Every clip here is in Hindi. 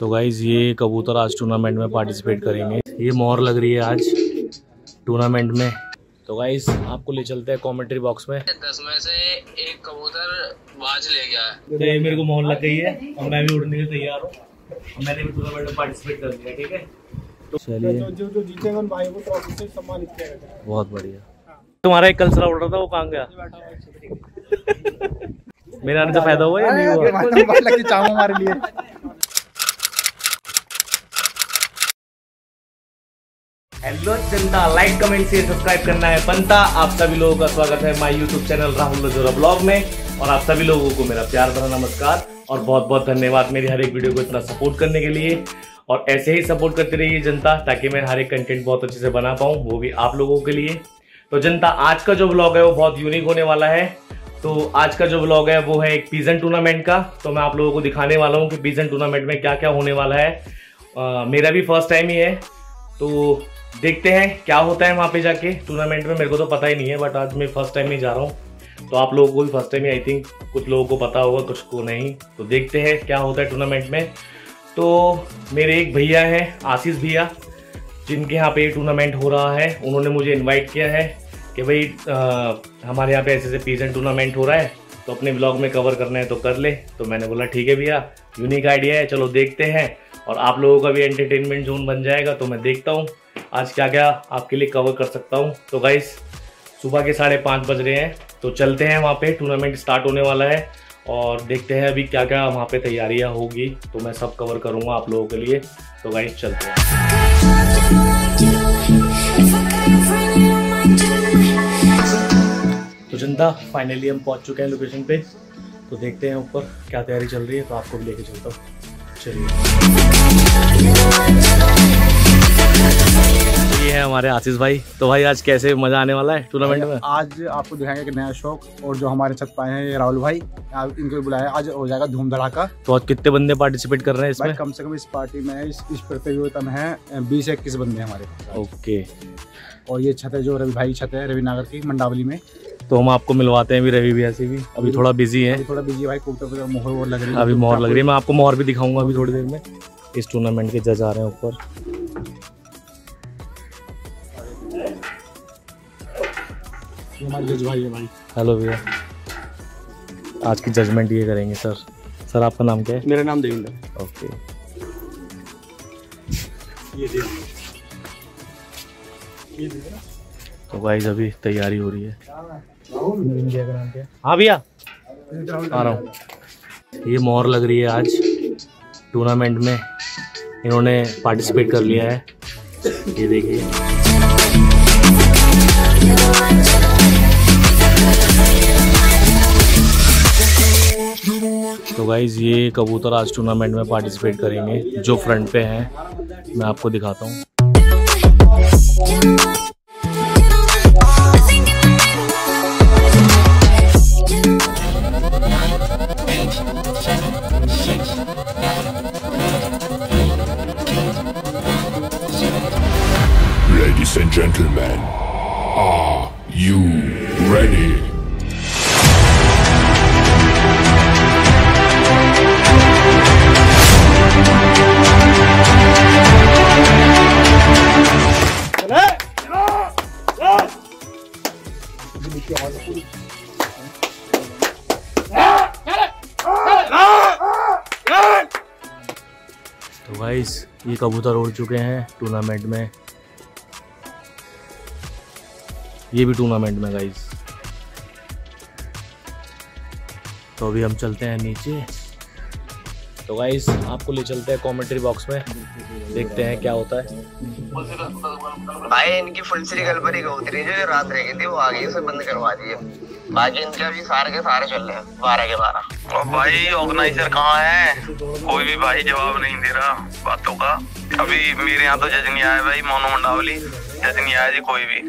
तो गाइज ये कबूतर आज टूर्नामेंट में पार्टिसिपेट करेंगे। ये मोहर लग रही है आज टूर्नामेंट में। तो गाइज आपको ले चलते हैं कमेंट्री बॉक्स में। 10 में से 1 कबूतर बाज ले गया है। तो ये मेरे को मोहर लग गई है और मैं भी उड़ने के लिए तैयार हूँ। मैंने भी टूर्नामेंट में पार्टिसिपेट कर लिया। ठीक है, चलिए जो जीतेगा भाई को ट्रॉफी से सम्मानित किया जाएगा। बहुत बढ़िया। तुम्हारा एक कलसरा उड़ रहा था, वो कहाँ गया? मेरा आने से फायदा हुआ या नहीं हुआ? हमारे लिए हेलो जनता, लाइक कमेंट शेयर सब्सक्राइब करना है बनता। आप सभी लोगों का स्वागत है my YouTube channel Rahul Rajora blog में। और आप सभी लोगों को मेरा प्यार भरा नमस्कार और बहुत बहुत धन्यवाद मेरी हर एक वीडियो को इतना सपोर्ट करने के लिए। और ऐसे ही सपोर्ट करते रहिए जनता, ताकि मैं हर एक कंटेंट बहुत अच्छे से बना पाऊँ, वो भी आप लोगों के लिए। तो जनता आज का जो ब्लॉग है वो बहुत यूनिक होने वाला है। तो आज का जो ब्लॉग है वो है एक पीजन टूर्नामेंट का। तो मैं आप लोगों को दिखाने वाला हूँ कि पीजन टूर्नामेंट में क्या क्या होने वाला है। मेरा भी फर्स्ट टाइम ही है, तो देखते हैं क्या होता है वहाँ पे जाके टूर्नामेंट में। मेरे को तो पता ही नहीं है, बट आज मैं फर्स्ट टाइम ही जा रहा हूँ। तो आप लोगों को भी फर्स्ट टाइम ही, आई थिंक कुछ लोगों को पता होगा, कुछ को नहीं। तो देखते हैं क्या होता है टूर्नामेंट में। तो मेरे एक भैया हैं आशीष भैया, जिनके यहाँ पे टूर्नामेंट हो रहा है, उन्होंने मुझे इन्वाइट किया है कि भाई हमारे यहाँ पे ऐसे ऐसे पीजन टूर्नामेंट हो रहा है, तो अपने ब्लॉग में कवर करना है तो कर ले। तो मैंने बोला ठीक है भैया, यूनिक आइडिया है, चलो देखते हैं। और आप लोगों का भी एंटरटेनमेंट जोन बन जाएगा। तो मैं देखता हूँ आज क्या क्या आपके लिए कवर कर सकता हूँ। तो गाइस सुबह के 5:30 बज रहे हैं, तो चलते हैं वहाँ पर, टूर्नामेंट स्टार्ट होने वाला है। और देखते हैं अभी क्या क्या वहाँ पर तैयारियाँ होगी, तो मैं सब कवर करूँगा आप लोगों के लिए। तो गाइस चलते हैं। तो जनता फाइनली हम पहुंच चुके हैं लोकेशन पे, तो देखते हैं ऊपर क्या तैयारी चल रही है। तो आपको भी लेके चलता हूँ, चलिए। ये है हमारे आशीष भाई। तो भाई आज कैसे मजा आने वाला है टूर्नामेंट में? आज आपको दिखाएंगे एक नया शौक। और जो हमारे साथ पाए हैं ये राहुल भाई, इनको बुलाया, आज हो जाएगा धूम धड़ाका। तो आज कितने बंदे पार्टिसिपेट कर रहे हैं इसमें? कम से कम इस पार्टी में, इस प्रतियोगिता में है 20-21 बंदे हमारे। ओके। और ये छत है जो रवि भाई, छत है रवि नागर की मंडावली में। तो हम आपको मिलवाते हैं भी रवि भैया से भी। अभी थोड़ा बिजी है, भाई कबूतर मोहर लग रही है, अभी मोहर लग रही है। मैं आपको मोहर भी दिखाऊंगा अभी थोड़ी देर में। इस टूर्नामेंट के जज आ रहे हैं ऊपर। हेलो भैया, आज की जजमेंट ये करेंगे। सर आपका नाम क्या है? मेरा नाम देविंदर। ओके। तो गाइस अभी तैयारी हो रही है। हाँ भैया आ रहा हूँ। ये मोहर लग रही है आज टूर्नामेंट में, इन्होंने पार्टिसिपेट कर लिया है। ये देखिए, तो गाइज ये कबूतर आज टूर्नामेंट में पार्टिसिपेट करेंगे जो फ्रंट पे हैं। मैं आपको दिखाता हूँ। Gentlemen, are you ready? तो गाइस ये कबूतर उड़ चुके हैं टूर्नामेंट में, ये भी टूर्नामेंट में गाइस। तो अभी हम चलते हैं नीचे। तो गाइस आपको ले चलते हैं कमेंट्री बॉक्स में, देखते हैं क्या होता है। भाई इनकी फुल सीरीगल पर ही कबूतरी जो रात रह गई थी वो आ गई, उसे बंद करवा दिए। बाकी इनके अभी सारे के सारे चल रहे हैं 12 के 12। और भाई ऑर्गेनाइजर कहाँ है? कोई भी भाई जवाब नहीं दे रहा बातों का। अभी मेरे यहाँ तो जज नहीं आया भाई, मोनू मंडावली जज नहीं आया जी कोई भी।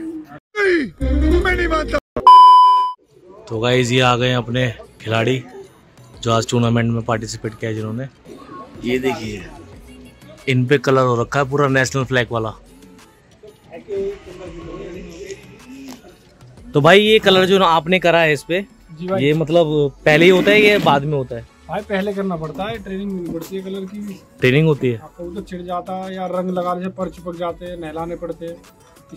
तो गाइस ये आ गए अपने खिलाड़ी जो आज टूर्नामेंट में पार्टिसिपेट किया जिन्होंने। ये देखिए इन पे कलर हो रखा है पूरा नेशनल फ्लैग वाला। तो भाई ये कलर जो आपने करा है इस पे, ये मतलब पहले ही होता है या बाद में होता है? भाई पहले करना पड़ता है, ट्रेनिंग नहीं पड़ती है, कलर की ट्रेनिंग होती है। तो छिड़ जाता है या रंग लगाने से पर चिपक जाते हैं, नहलाने पड़ते हैं।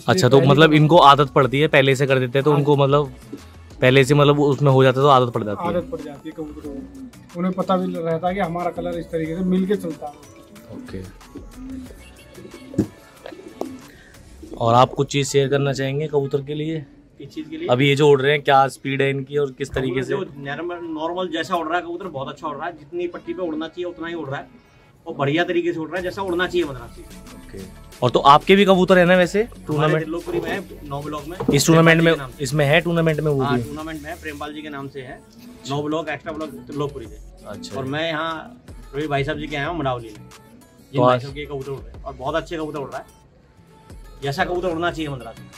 अच्छा, तो मतलब इनको आदत पड़ती है, पहले से कर देते हैं तो उनको मतलब पहले से मतलब उसमें हो जाता है तो आदत पड़ जाती है। आदत पड़ जाती है कबूतरों, उन्हें पता भी रहता है कि हमारा कलर इस तरीके से मिल के चलता है। ओके, और आप कुछ चीज़ शेयर करना चाहेंगे कबूतर के लिए? अभी ये जो उड़ रहे हैं क्या स्पीड है इनकी और किस तरीके से? नॉर्मल जैसा उड़ रहा है कबूतर बहुत अच्छा उड़ रहा है, जितनी पट्टी पे उड़ना चाहिए उतना ही उड़ रहा है और बढ़िया तरीके से उड़ रहा है, जैसा उड़ना चाहिए बना चाहिए। और तो आपके भी कबूतर है ना वैसे टूर्नामेंट में, 9 ब्लॉक में, इस टूर्नामेंट में, इसमें है टूर्नामेंट में, वो टूर्नामेंट में प्रेमपाल जी के नाम से है, 9 ब्लॉक एक्स्ट्रा ब्लॉक त्रिलोकपुरी में। अच्छा, और मैं यहाँ रवि भाई साहब जी के यहाँ मडावली में, ये भाई साहब के कबूतर उड़ रहे हैं और बहुत अच्छे कबूतर उड़ रहा है, जैसा कबूतर उड़ना चाहिए बना चाहिए।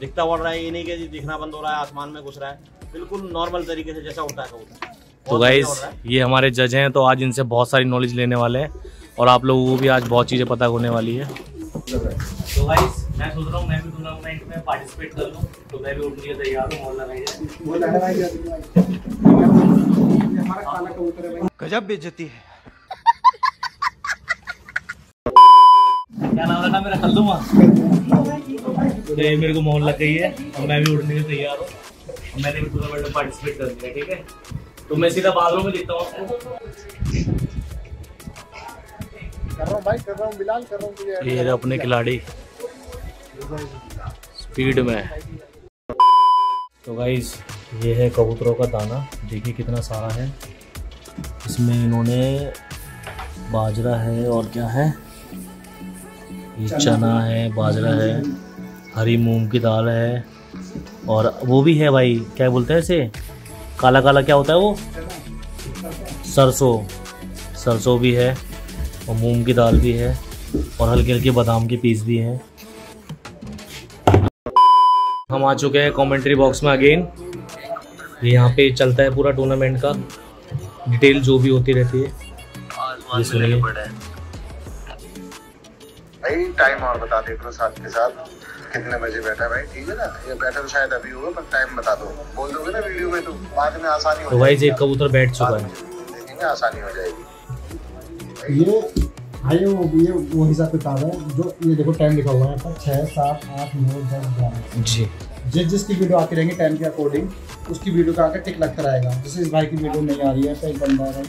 दिखता उड़ रहा है, ये नहीं कि दिखना बंद हो रहा है, आसमान में घुस रहा है, बिल्कुल नॉर्मल तरीके से जैसा उड़ता है कबूतर। तो गाइस ये हमारे जज हैं, तो आज इनसे बहुत सारी नॉलेज लेने वाले हैं और आप लोगों को भी आज बहुत चीज़ें पता होने वाली है। तो गाइस मैं सोच रहा हूँ मैं भी टूर्नामेंट में पार्टिसिपेट कर लूँ, तो मैं भी उड़ने तैयार हूँ। गजब बेइज्जती है। क्या नाम रखा मेरा? कल तो ये मेरे को मोहर लग गई है और मैं भी उड़ने के तैयार हूँ, मैंने भी टूर्नामेंट में पार्टिसिपेट कर लिया। ठीक है, तो मैं सीधा बादलों में लेता हूँ आपको। भाई कर रहा हूँ बिलाल, कर रहा हूँ। ये अपने खिलाड़ी स्पीड में। तो गाइज ये है कबूतरों का दाना, देखिए कितना सारा है इसमें। इन्होंने बाजरा है और क्या है, ये चना है, बाजरा है, हरी मूंग की दाल है और वो भी है भाई क्या बोलते हैं इसे, काला काला क्या होता है वो, सरसों, सरसों भी है और मूंग की दाल भी है और हल्के हल्के बादाम के पीस भी हैं। हम आ चुके हैं कमेंट्री बॉक्स में अगेन। यहाँ पे चलता है पूरा टूर्नामेंट का डिटेल जो भी होती रहती है। भाई टाइम और बता दे करो साथ के साथ, कितने बजे बैठा है भाई? ठीक है ना, ये बैठा शायद अभी होगा पर टाइम बता दो, बोल दोगे ना वीडियो में तो बाद में आसानी हो जाएगी। तो भाई एक कबूतर बैठ चुका है, देखने आसानी हो जाएगी। ये भाई वो हिसाब किताब है जो, ये देखो टाइम लिखा हुआ है यहाँ पर 6 7 8 9 10 11 जी। जिसकी वीडियो आती रहेगी टाइम के अकॉर्डिंग उसकी वीडियो का आकर टिक लगता रहेगा। जैसे इस भाई की वीडियो नहीं आ रही है, सही बंदा है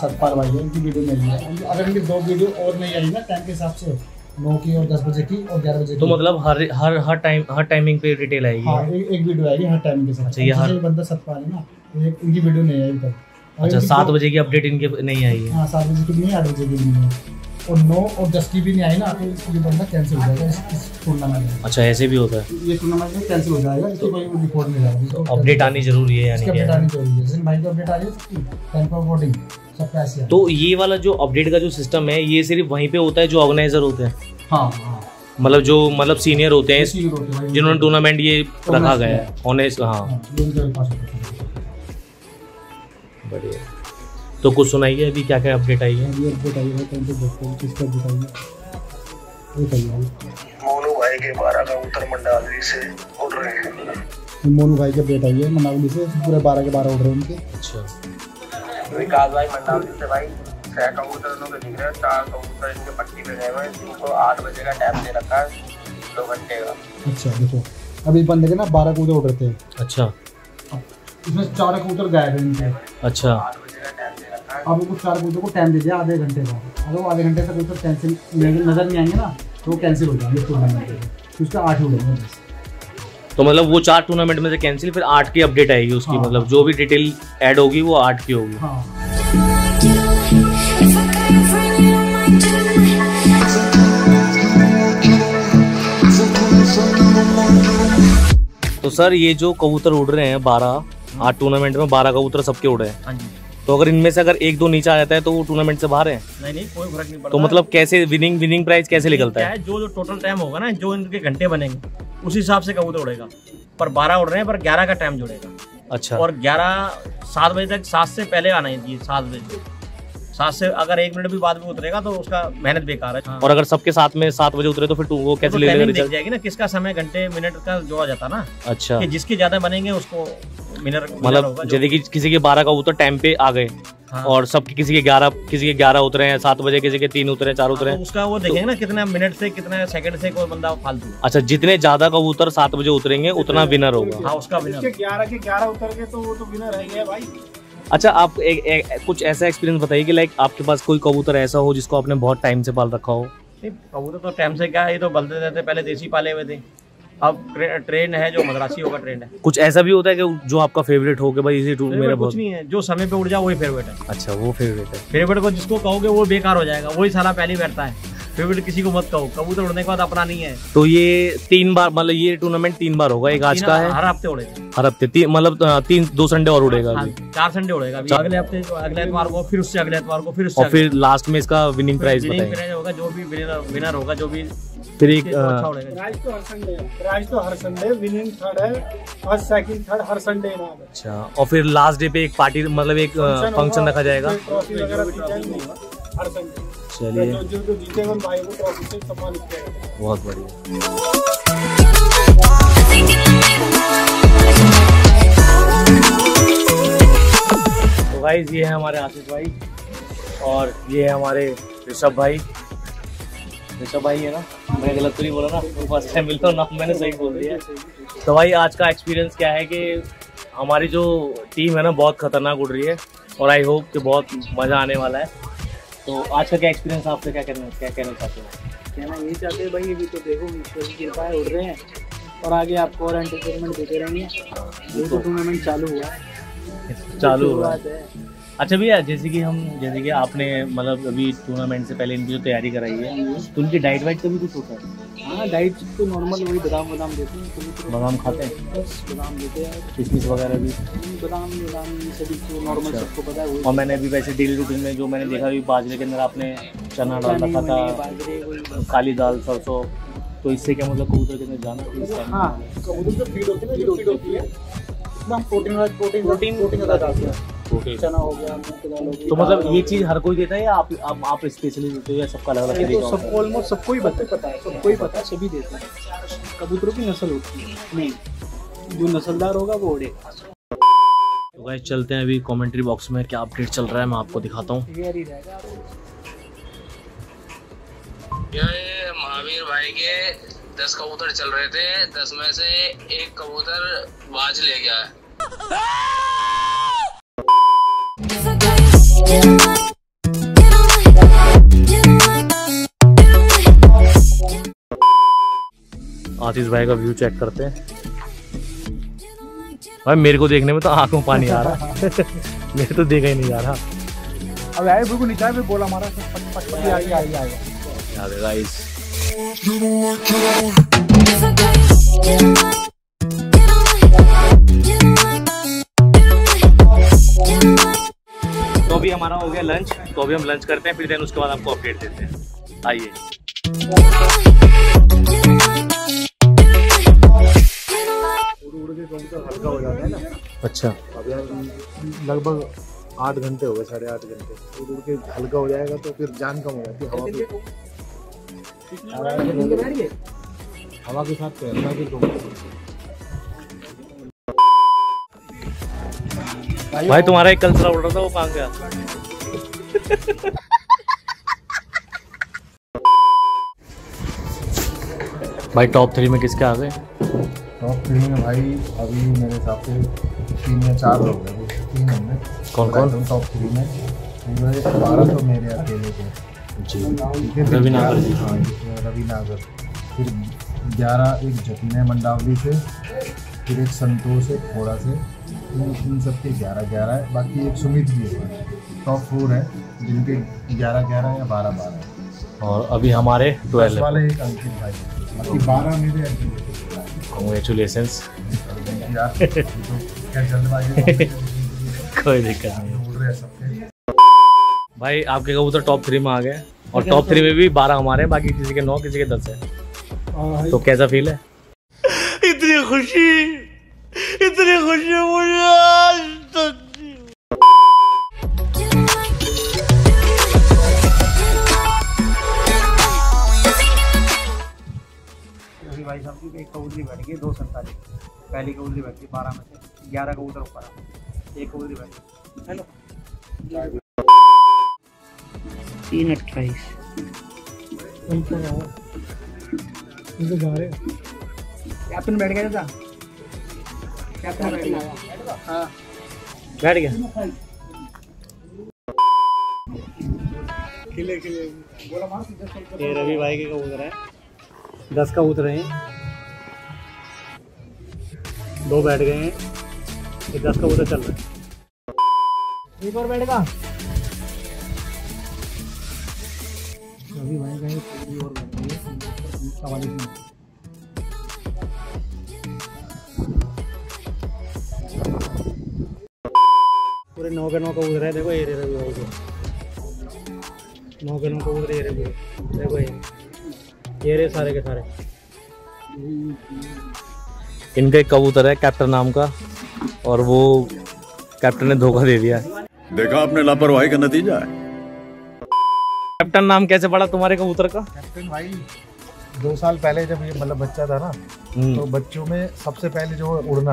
सतपाल भाई, इनकी वीडियो नहीं है। अगर इनकी 2 वीडियो और नहीं आई ना टाइम के हिसाब से, 9 की और 10 बजे की और 11 बजे की, तो मतलब हर टाइमिंग पे डिटेल आएगी। हाँ, एक वीडियो आएगी हर टाइम के साथ। अच्छा, ये हर बंदा सतपाल है ना, इनकी वीडियो नहीं आई इनका। अच्छा, 7 बजे की अपडेट इनके नहीं आई है। हाँ, 7 बजे की नहीं, 8 बजे की नहीं है और 9 और 10 की भी नहीं आई ना, तो ये बंदा कैंसिल हो जाएगा इस टूर्नामेंट में। अच्छा, ऐसे भी होता है, ये टूर्नामेंट में कैंसिल हो जाएगा, इसको कोई रिकॉर्ड नहीं जाएगा। अपडेट आनी जरूरी है, यानी अपडेट आनी जरूरी है। जिन भाई को अपडेट आ रही है टाइम पर रिकॉर्डिंग सब पैसे है। तो ये वाला जो अपडेट का जो सिस्टम है ये सिर्फ वहीं पे होता है जो ऑर्गेनाइजर होते हैं। हां, मतलब जो मतलब सीनियर होते हैं जिन्होंने टूर्नामेंट ये रखा गया है, ऑनेस्ट। हां, बढ़िया। तो कुछ सुनाइए अभी क्या क्या अपडेट आई है। मोनू भाई के 12 कबूतर मंडावली से उड़ रहे हैं। मोनू भाई की अपडेट आई है मंडावली से, पूरे 12 के 12 उड़ रहे हैं उनके। अच्छा, विकास भाई मंडावली से भाई 6 कबूतरों के दिख रहे हैं, 4 कबूतर इनके पट्टी पे गए हुए हैं, इनको 8 बजे का टाइम दे रखा है, 2 घंटे का। अच्छा, देखो अभी बंदे के ना 12 कबूतर उड़ रहे थे। अच्छा, इसमें 4 कबूतर गायब हैं इनके। अच्छा, अब उनको 4 कबूतर को टाइम दे दिया आधे घंटे का, अगर वो आधे घंटे तक कबूतर कैंसिल नज़र नहीं आएंगे ना तो वो कैंसिल हो जाएंगे टूर्नामेंट के, उसका 8 हो गए। तो मतलब वो 4 टूर्नामेंट में से कैंसिल, फिर 8 की अपडेट आएगी उसकी। हाँ, मतलब जो भी डिटेल ऐड होगी वो 8 की होगी। हाँ, तो सर ये जो कबूतर उड़ रहे हैं 12 टूर्नामेंट में 12 कबूतर सबके उड़े हैं। हाँ जी, तो अगर इनमें से अगर 1-2 नीचे आ जाता है तो वो टूर्नामेंट से बाहर है। नहीं, कोई फर्क नहीं पड़ता। तो मतलब कैसे विनिंग प्राइस कैसे निकलता है? जो टोटल टाइम होगा ना, जो इनके घंटे बनेंगे उसी हिसाब से कबूतर उड़ेगा। पर 12 उड़ रहे हैं पर 11 का टाइम जुड़ेगा। अच्छा, और 11 7 बजे तक, 7 से पहले आना है, 7 बजे 7 से अगर 1 मिनट भी बाद में उतरेगा तो उसका मेहनत बेकार है। और अगर सबके साथ में 7 बजे उतरे तो फिर वो कैसे ले जाएगी ना, किसका समय घंटे मिनट का जोड़ा जाता ना। अच्छा, जिसके ज्यादा बनेंगे उसको मतलब जैसे कि किसी के 12 का उतर टाइम पे आ गए हाँ। और सबके किसी के 11 उतरे हैं 7 बजे, किसी के 3 उतरे 4 उतरे, उसका वो देखेंगे ना कितने मिनट से कितने सेकंड से कोई बंदा फालतू। अच्छा, जितने ज्यादा कबूतर 7 बजे उतरेंगे उतना विनर होगा हाँ, उसका विनर। 11 के 11 उतर गए तो वो तो विनर है ये भाई। अच्छा, आप कुछ ऐसा एक्सपीरियंस बताइए कि लाइक आपके पास कोई कबूतर ऐसा हो जिसको आपने बहुत टाइम से पाल रखा हो। कबूतर तो टाइम से क्या है, ये तो बदलते रहते, पहले देसी पाले हुए थे, अब ट्रेन है जो मद्रासी होगा ट्रेंड है। कुछ ऐसा भी होता है कि जो आपका फेवरेट हो गया भाई इसी टूर मेरा बहुत नहीं है, जो समय पे उड़ जाए वही फेवरेट है। अच्छा, वो फेवरेट है। फेवरेट को जिसको कहोगे वो बेकार हो जाएगा, वही साला पहले बैठता है। फेवरेट किसी को मत कहो, कबूतर उड़ने के बाद अपना नहीं है। तो ये 3 बार मतलब ये टूर्नामेंट 3 बार होगा, एक आज का है, हर हफ्ते उड़ेगा, हर हफ्ते मतलब 2 संडे और उड़ेगा, 4 संडे उड़ेगा, अगले हफ्ते अगले एतवार को, फिर उससे अगले एतवार को, फिर उससे, और फिर लास्ट में इसका विनिंग प्राइज होगा, जो भी विनर होगा, जो भी फिर एक प्राइज तो हर संडे विनिंग थर्ड है, फर्स्ट सेकंड थर्ड हर संडे। अच्छा, और फिर लास्ट डे पे एक पार्टी मतलब एक फंक्शन रखा जाएगा, ट्रॉफी वगैरह हर संडे। चलिए, जो जीतेगा भाई को ट्रॉफी से सम्मानित किया जाएगा। बहुत बढ़िया। तो गाइस, ये है हमारे आशीष भाई और ये है हमारे ऋषभ भाई। ऋषभ भाई है ना, मैंने गलत तो नहीं बोला ना, फर्स्ट टाइम मिलता हूँ ना, मैंने सही बोल दिया। तो भाई, आज का एक्सपीरियंस क्या है कि हमारी जो टीम है ना बहुत खतरनाक उड़ रही है और आई होप कि बहुत मज़ा आने वाला है। तो आज का क्या एक्सपीरियंस आपसे, क्या कहना चाहते हो? कहना यही चाहते हैं भाई, अभी तो देखो ईश्वर की कृपा है, उड़ रहे हैं और आगे आपको और एंटरटेनमेंट देते रहेंगे। ये तो टूर्नामेंट चालू हुआ है, चालू हुआ है। अच्छा भैया, जैसे कि आपने मतलब अभी टूर्नामेंट से पहले इनकी जो तैयारी कराई है, तो उनकी डाइट वाइट का भी कुछ होता है? हाँ, डाइट तो नॉर्मल वही बादाम वादाम देते हैं, बादाम खाते हैं, बस बादाम देते हैं, किशमिश वगैरह भी, बादाम वादाम सभी नॉर्मल सबको पता है। और मैंने अभी वैसे डेली रूटीन में जो मैंने देखा, अभी बाजरे के अंदर आपने चना डाल रखा था, काली दाल, सरसों, तो इससे क्या मतलब कबूतर के अंदर जाना? हाँ, कबूतर तो फीड होती है, प्रोटीन चना हो गया, तो मतलब ये चीज़ हर कोई देता है या आप स्पेशली देते हो या सबका अलग अलग? तो सबको ऑलमोस्ट सबको ही पता है, सबको ही पता है, सभी देता है। कबूतरों की नस्ल होती है, नहीं जो नस्लदार होगा वो उड़ेगा। तो गाइस, चलते हैं अभी कमेंट्री बॉक्स में क्या अपडेट चल रहा है, मैं आपको दिखाता हूँ। महावीर भाई के 10 कबूतर चल रहे थे, 10 में से 1 कबूतर बाज ले गया है। आतिष भाई का व्यू चेक करते हैं। भाई, मेरे को देखने में तो आंखों में पानी आ रहा है मेरे तो देखा ही नहीं जा रहा। अब आए बिल्कुल नीचे पे बोला हमारा पट। तो अभी हमारा हो गया लंच, तो अभी हम लंच करते हैं, फिर देन उसके बाद आपको अपडेट देते हैं। आइए, हल्का हो जाता है ना। अच्छा, अभी लगभग 8 घंटे हो गए, 8.5 घंटे उड़ के हल्का हो जाएगा तो फिर जान कम हो जाती है। हवा हवा के साथ तैरना भी भाई। तुम्हारा एक कल्चर उड़ रहा था, वो कहाँ गया? भाई, टॉप 3 में किसके आ गए? टॉप 3 में भाई अभी मेरे हिसाब से 3 या 4 लोग हैं। 3 हमने कौन टॉप 3 में 12 तो मेरे अकेले थे जी, रवि नागर, फिर 11 एक जतिन है मंडावली से, फिर एक संतोष है थोड़ा से, इन सबके 11 है, बाकी एक सुमित भी है। टॉप 4 है जिनके 11 या 12 है, और अभी हमारे 12 वाले एक अंकित भाई, बाकी 12 मेरे अंकित। कॉन्ग्रेचुलेशंस यार, क्या जल्दबाजी, कोई दिक्कत नहीं। भाई, आपके कबूतर टॉप 3 में आ गए और टॉप 3 में भी 12 हमारे हैं, बाकी किसी के 9, किसी के 10 है। तो कैसा फील है? इतनी खुशी मुझे आज तक। भाई साहब की एक कबूतरी बैठ गई, 2 संताली, पहली कबूतरी बैठ गई 12 में से। 11 कबूतर ऊपर एक कबूतर भाई है ना 328 उनको जा रहे कैप्टन बैठ गया था कैप्टन बैठ गया हां बैठ गया खिले खिले बोला मार ये रवि भाई के कबूतर है 10 कबूतर हैं 2 बैठ गए हैं 10 का उधर चल रहा है एक और बैठेगा अभी भाई गए पूरी और सवाल पूरे 9 के 9 का उधर है देखो ये रवि भाई को 9 के 9 का उधर ये रवि देखो ये रे सारे के सारे इनका एक कबूतर है कैप्टन नाम का और वो कैप्टन ने धोखा दे दिया है। देखा आपने लापरवाही का नतीजा है। कैप्टन नाम कैसे पड़ा तुम्हारे कबूतर का? कैप्टन भाई 2 साल पहले जब ये मतलब बच्चा था ना तो बच्चों में सबसे पहले जो उड़ना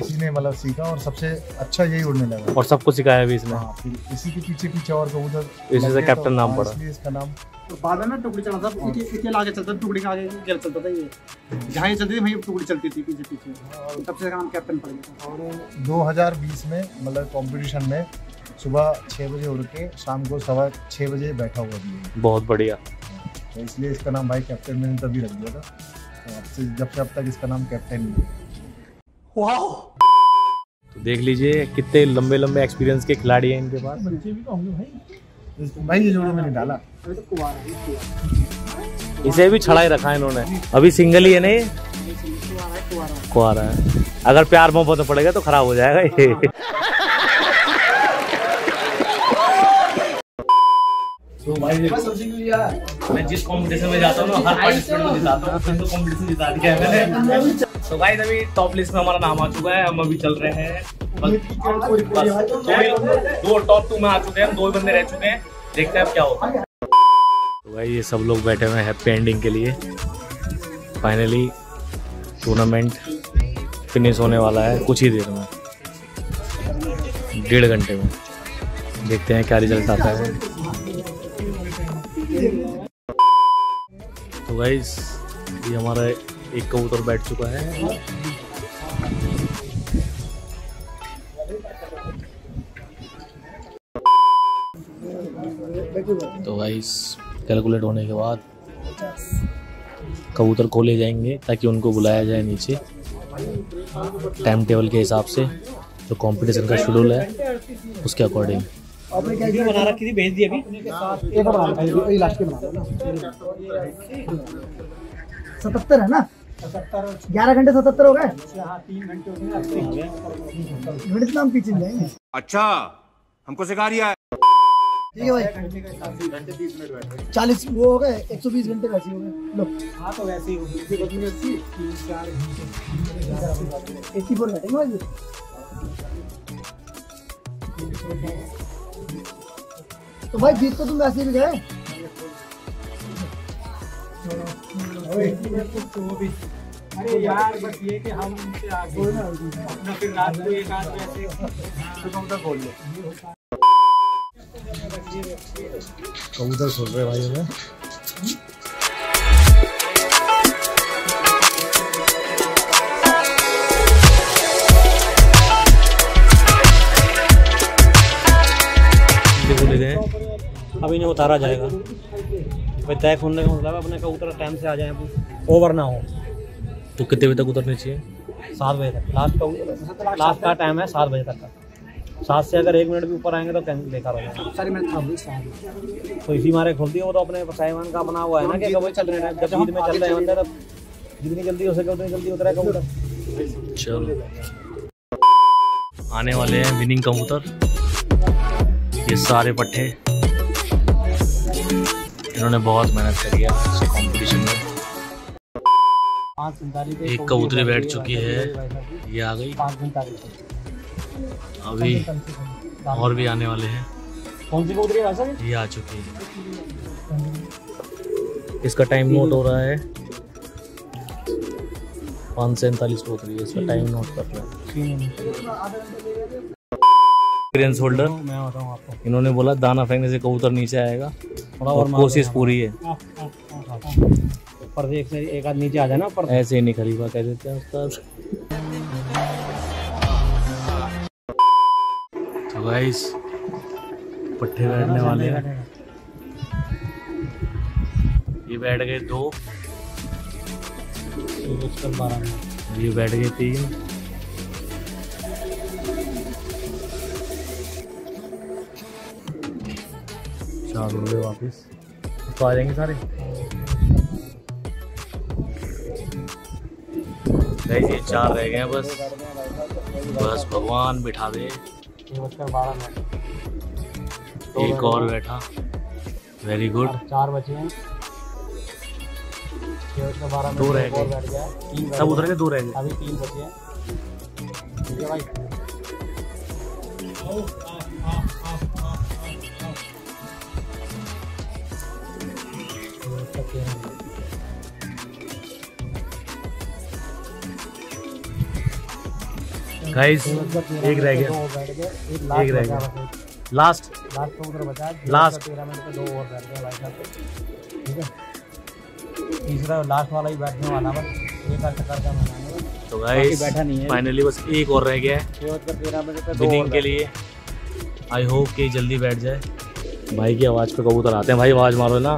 इसी ने मतलब सीखा और सबसे अच्छा यही उड़ने लगा और सबको सिखाया भी इसने इसी के पीछे पीछे और कबूतर इसी से कैप्टन नाम पड़ा इसका नाम तो बाद में टुकड़ी चला था इसके आगे चलता टुकड़ी का आगे चल चलता था ये जहाँ ये चलती थी वहीं टुकड़ी चलती थी पीछे पीछे और सबसे काम कैप्टन पड़ गया था। और 2020 में मतलब कंपटीशन में सुबह 6 बजे उड़ के शाम को 6:15 बजे बैठा हुआ भी बहुत बढ़िया तो इसलिए इसका नाम भाई कैप्टन मैंने तभी रख दिया था तो जब से अब तक इसका नाम कैप्टन है। तो देख लीजिए कितने लंबे लंबे एक्सपीरियंस के खिलाड़ी हैं इनके पास बच्चे भी होंगे भाई ये जोड़ा मैंने डाला अभी तो कुवारा है इसे भी छड़ा ही रखा है इन्होंने अभी सिंगल ही है ना ये कुवारा है अगर प्यार मोहब्बत पड़ेगा तो खराब हो जाएगा ये। तो भाई मैं जिस कंपटीशन में जाता हूँ ना हर पार्टिसिपेंट को जिताता हूँ तो कंपटीशन जिता दिया है मैंने। तो गाइस अभी टॉप लिस्ट में हमारा नाम आ चुका है हम अभी चल रहे हैं बस 2 टॉप 2 में आ चुके हैं हम 2 बंदे रह चुके हैं देखते हैं अब क्या होता है। तो भाई ये सब लोग बैठे हुए हैं हैप्पी एंडिंग के लिए फाइनली टूर्नामेंट फिनिश होने वाला है कुछ ही देर में 1.5 घंटे में देखते हैं क्या रिजल्ट आता है। तो गाइस ये हमारा एक कबूतर बैठ चुका है तो गाइस कैलकुलेट होने के बाद कबूतर खोले जाएंगे ताकि उनको बुलाया जाए नीचे टाइम टेबल के हिसाब से जो कंपटीशन का शेड्यूल है उसके अकॉर्डिंग। आपने क्या बना रखी थी भेज दी अभी एक बना लास्ट के बना 77 है ना 11 घंटे 77 हो गए जाएंगे अच्छा हमको सिखा रही है ठीक है भाई 40 वो हो गए 120 घंटे वैसे हो गए लो हाँ तो वैसे ही हो गए 84 घंटे 84 बैठेंगे तो भाई जीत तो तुम वैसे ही गए अरे यार बस ये कि हम उनसे आगे ना फिर रात को एक आध ऐसे कबूतर खोल ले कबूतर खोल रहे भाई हमें देखो ले रहे हैं अब इन्हें उतारा जाएगा तय खोलने का मतलब अपने कबूतर टाइम से आ जाए ओवर ना हो तो कितने बजे तक उतरने चाहिए 7 बजे तक लास्ट का टाइम है 7 बजे तक का 7 से अगर 1 मिनट भी ऊपर आएंगे तो कैंसिल बेकार हो जाएगा तो इसी मारे खोल दिए वो तो अपने साहिवान का बना हुआ है ना कि कब चल रहे हैं जब ईद में चल रहे हैं तब जितनी जल्दी हो सके उतनी जल्दी उतरा कबूतर। चलो आने वाले हैं विनिंग कबूतर ये सारे पट्टे इन्होंने बहुत मेहनत करी है इस कंपटीशन में। एक कबूतरी बैठ चुकी है ये आ गई अभी और भी आने वाले हैं कौन सी कबूतरी है सर ये आ चुकी है इसका टाइम नोट हो रहा है 549 कबूतरी है इसका टाइम नोट कर रहा है एक्सपीरियंस होल्डर, मैं बताऊं आपको, इन्होंने बोला दाना फेंकने से कबूतर नीचे आएगा और कोशिश पूरी है। पर एक आदमी नीचे आ जाना, पर ऐसे ही नहीं खरीदा, कह देते हैं उस्ताद। तो गाइस पट्टे बैठने वाले हैं, ये बैठ गए दो, ये बैठ गए तीन, चार हो गए वापस, तो आ जाएंगे सारे। ये चार रह गए हैं बस, बस भगवान बिठा दे। एक और बैठा, वेरी गुड। चार बचे हैं, दो रह गए, सब उधर के दो रह गए, अभी तीन बचे हैं। गाइस एक रह गया, एक रह गया, लास्ट लास्ट दो और बैठ गए भाई साहब, ठीक है, तीसरा लास्ट वाला ही बैठने वाला है, एक करके मनाने। तो गाइस फाइनली बस एक और रह गया है बिनिंग के लिए, आई होप कि जल्दी बैठ जाए। भाई की आवाज़ पे कबूतर आते हैं, भाई आवाज़ मारो ना,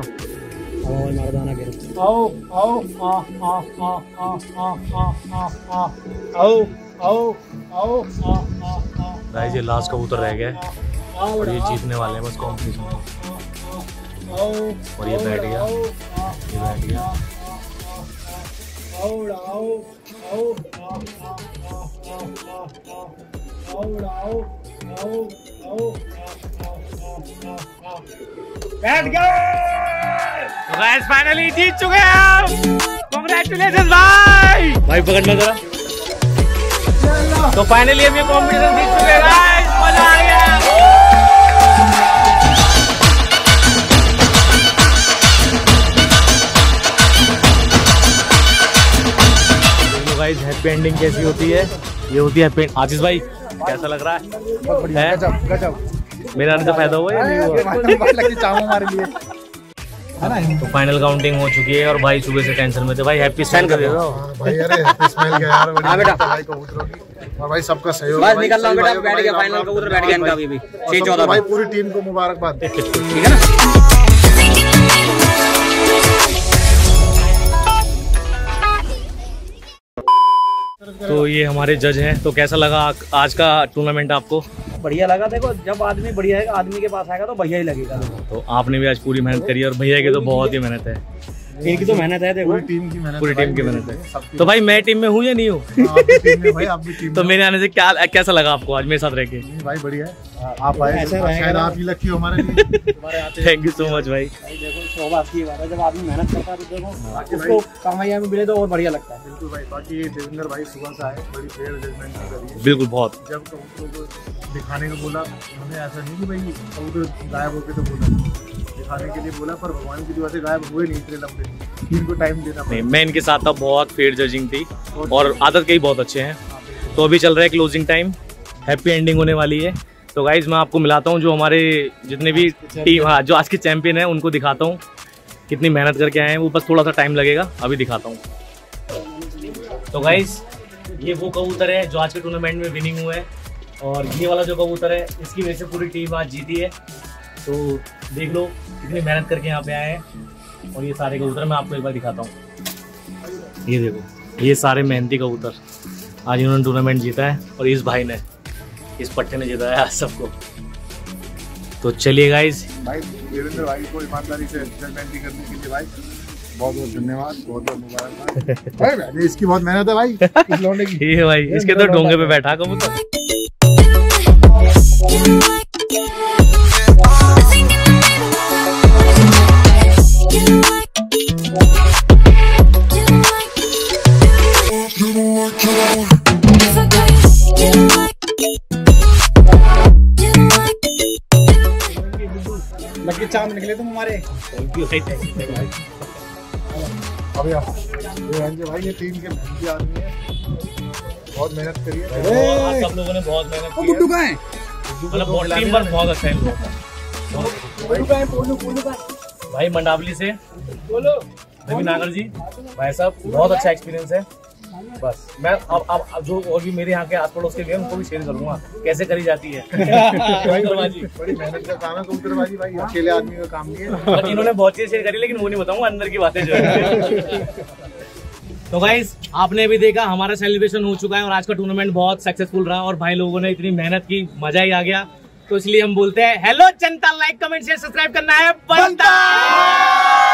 गाइस ये लास्ट कबूतर रह गया और ये जीतने वाले हैं बस कॉम्पिटिशन को, और ये बैठ गया, ये बैठ गया। तो गाइस फाइनली जीत चुके हैं हम, कांग्रेचुलेशन भाई। भाई पकड़ना जरा। तो फाइनली हम ये कॉम्पिटिशन जीत चुके हैं गाइस, मजा आ गया। देखो गाइस हैप्पी एंडिंग कैसी होती है, ये होती है। आशीष भाई कैसा लग रहा है? गजब गजब, मेरा आने का फायदा हुआ या नहीं हुआ? हमारे लिए तो फाइनल काउंटिंग हो चुकी है, और भाई सुबह से टेंशन में थे। भाई हैप्पी स्मेल कर दो भाई, अरे हैप्पी स्मेल का यार बेटा, भाई कबूतरों की और भाई सबका सहयोग, बस निकल लो बेटा, बैठ गया फाइनल कबूतर, बैठ गया इनका भी 6-14। भाई पूरी टीम को मुबारकबाद, ठीक है ना। तो ये हमारे जज हैं, तो कैसा लगा आज का टूर्नामेंट आपको? बढ़िया लगा, देखो जब आदमी बढ़िया है, आदमी के पास आएगा तो बढ़िया ही लगेगा। तो आपने भी आज पूरी मेहनत करी, और भैया की तो बहुत ही मेहनत है, इनकी तो मेहनत है, पूरी टीम की मेहनत, पूरी टीम की मेहनत है। तो भाई मैं टीम में हूँ या नहीं हूँ? तो मेरे आने से कैसा लगा आपको आज मेरे साथ रह के? भाई बढ़िया है, आप आए, शायद आप ही लकी हो हमारे लिए। थैंक यू सो मच भाई। देखो शोभा की बात है, जब आदमी मेहनत करता है तो देखो उसको कमाई मिले तो और बढ़िया लगता है। बिल्कुल भाई, बाकी देविंदर भाई सुबह से आए, बड़ी फेयर जजमेंट करी, बिल्कुल बहुत, जब कबूतरों दिखाने को बोला उन्होंने, ऐसा नहीं कि भाई कबूतर गायब होके तो बोला, दिखाने के लिए बोला, पर भगवान की दुआ से गायब हुए नहीं इतने लंबे, इनको टाइम देना नहीं। मैं इनके साथ था, बहुत फेयर जजिंग थी, और आदत के ही बहुत अच्छे हैं। तो अभी चल रहा है क्लोजिंग टाइम, हैप्पी एंडिंग होने वाली है। तो गाइज मैं आपको मिलाता हूँ, जो हमारे जितने भी टीम, हाँ जो आज के चैंपियन हैं उनको दिखाता हूँ कितनी मेहनत करके आए हैं, वो बस थोड़ा सा टाइम लगेगा, अभी दिखाता हूँ। तो गाइज ये वो कबूतर है जो आज के टूर्नामेंट में विनिंग हुए हैं, और ये वाला जो कबूतर है इसकी वजह से पूरी टीम आज जीती है। तो देख लो कितनी मेहनत करके यहाँ पे आए हैं, और ये सारे कबूतर मैं आपको एक बार दिखाता हूँ। ये देखो, ये सारे मेहनती कबूतर, आज इन्होंने टूर्नामेंट जीता है, और इस भाई ने, इस पट्टे ने जीता है आज सबको। तो चलिए गाइज, भाई देविंदर भाई को ईमानदारी से जजमेंट करने के लिए भाई बहुत बहुत धन्यवाद, बहुत बहुत मुबारक भाई, इसकी बहुत मेहनत है भाई, इस लौंडे की। ये भाई इसके तो डोंगे पे बैठा कबूतर। चांद निकले तुम हमारे, अबे भाई ये टीम के आदमी है, बहुत मेहनत करी है सब लोगों ने, बहुत मेहनत की है। गुड्डू का है मतलब टीम वर्क बहुत अच्छा है इन लोगों का। भाई मंडावली से रवि नागर जी भाई साहब, बहुत अच्छा एक्सपीरियंस है। बस मैं अब जो और भी मेरे यहाँ के आस पड़ोस के लिए उनको भी शेयर करूंगा कैसे करी जाती है। बड़ी मेहनत का काम है कबूतरबाजी भाई, अकेले आदमी का काम नहीं है। इन्होंने बहुत चीजें शेयर करी लेकिन वो नहीं बताऊंगा, अंदर की बातें जो है। तो गाइस आपने भी देखा हमारा सेलिब्रेशन हो चुका है और आज का टूर्नामेंट बहुत सक्सेसफुल रहा और भाई लोगों ने इतनी मेहनत की, मजा ही आ गया। तो इसलिए हम बोलते हैं हेलो जनता, लाइक कमेंट शेयर सब्सक्राइब करना है बनता।